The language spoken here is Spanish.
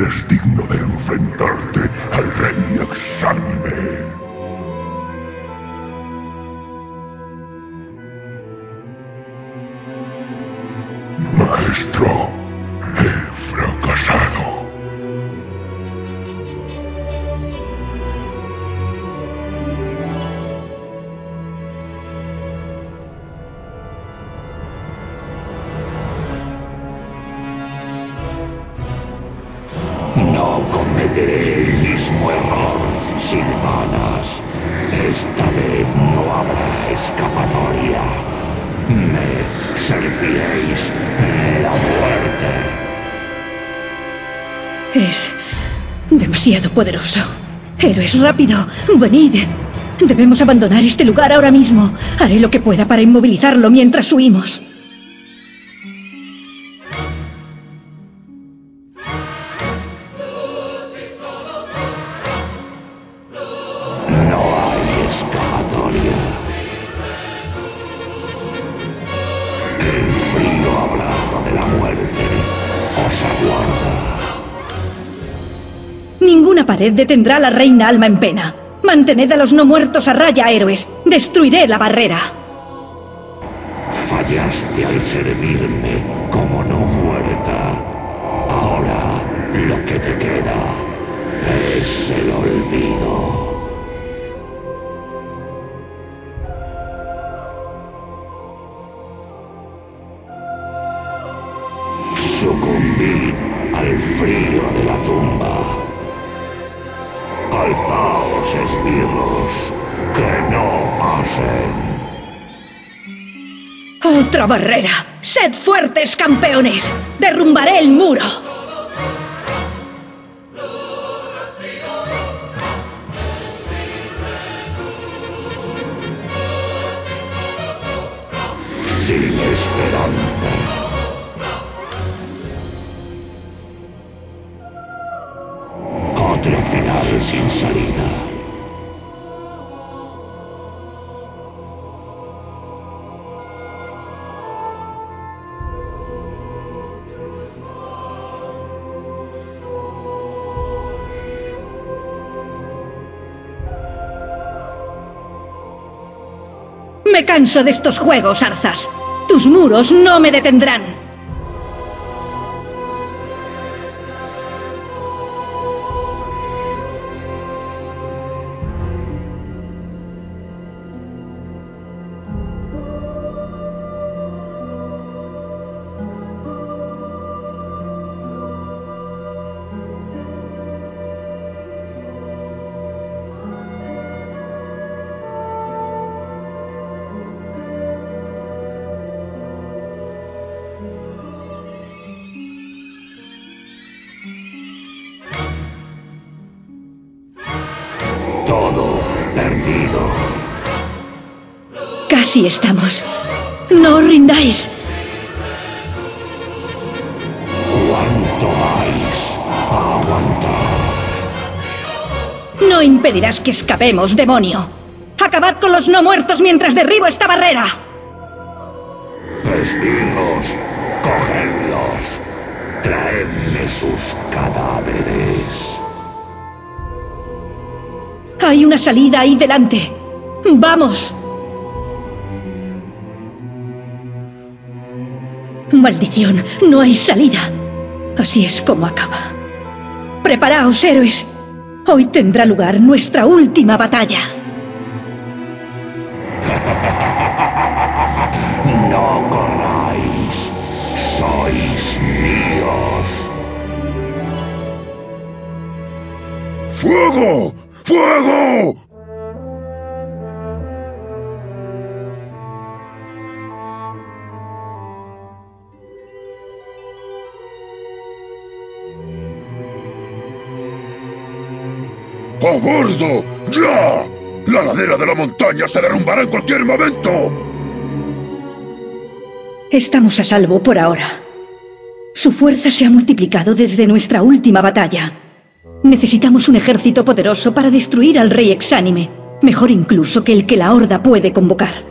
eres digno de enfrentarte al rey Exánime. Maestro, he fracasado. No cometeré el mismo error, Silvanas. Esta vez no habrá escapatoria. Me serviréis en la muerte. Es demasiado poderoso. Héroes, rápido, venid. Debemos abandonar este lugar ahora mismo. Haré lo que pueda para inmovilizarlo mientras huimos. Ninguna pared detendrá a la reina alma en pena. Mantened a los no muertos a raya, héroes. Destruiré la barrera. Fallaste al servirme como no muerta. Ahora lo que te queda es el olvido. Sucumbid al frío de la tumba. Alzaos, esbirros, que no pasen. ¡Otra barrera! ¡Sed fuertes, campeones! ¡Derrumbaré el muro! Sin esperanza. Otro final sin salida. Me canso de estos juegos, Arthas. Tus muros no me detendrán. Todo perdido. Casi estamos. No os rindáis. ¿Cuánto vais a aguantar? No impedirás que escapemos, demonio. Acabad con los no muertos mientras derribo esta barrera. Esbirros, cogedlos. Traedme sus cadáveres. Hay una salida ahí delante. ¡Vamos! ¡Maldición! No hay salida. Así es como acaba. ¡Preparaos, héroes! Hoy tendrá lugar nuestra última batalla. No corráis. Sois míos. ¡Fuego! ¡Fuego! ¡A bordo! ¡Ya! ¡La ladera de la montaña se derrumbará en cualquier momento! Estamos a salvo por ahora. Su fuerza se ha multiplicado desde nuestra última batalla. Necesitamos un ejército poderoso para destruir al rey Exánime, mejor incluso que el que la Horda puede convocar.